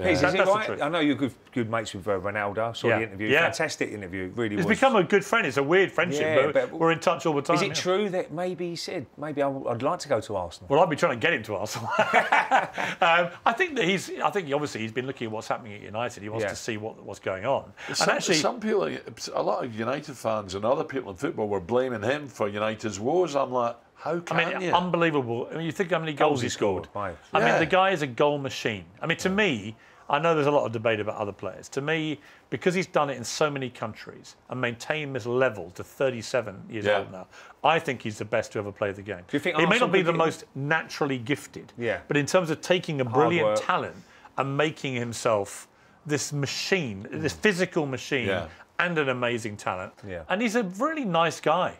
Yeah. Is that, right? I know you're good mates with Ronaldo. Saw the interview. Yeah. Fantastic interview. Really was. He's become a good friend. It's a weird friendship, but we're in touch all the time. Is it true that maybe he said, maybe I'd like to go to Arsenal? Well, I'd be trying to get him to Arsenal. I think that obviously he's been looking at what's happening at United. He wants to see what's going on. And actually, some people, a lot of United fans and other people in football were blaming him for United's woes. I'm like, how can you? Unbelievable. I mean, you think how many goals he scored. I mean, the guy is a goal machine. I mean, to me, I know there's a lot of debate about other players. To me, because he's done it in so many countries and maintained this level to 37 years old now, I think he's the best to ever play the game. Do you think he may not be the most naturally gifted, but in terms of taking a brilliant talent and making himself this machine, this physical machine and an amazing talent, and he's a really nice guy.